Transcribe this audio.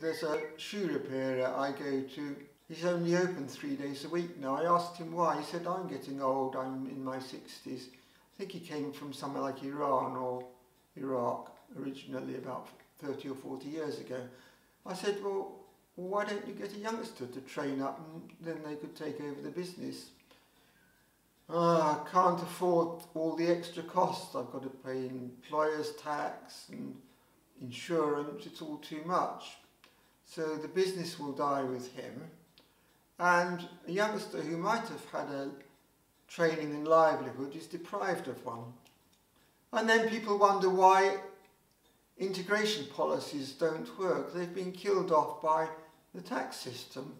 There's a shoe repairer I go to. He's only open 3 days a week now. I asked him why. He said, I'm getting old, I'm in my 60s. I think he came from somewhere like Iran or Iraq originally about 30 or 40 years ago. I said, well, why don't you get a youngster to train up and then they could take over the business? I can't afford all the extra costs. I've got to pay employer's tax and insurance. It's all too much. So the business will die with him. And a youngster who might have had a training and livelihood is deprived of one. And then people wonder why integration policies don't work. They've been killed off by the tax system.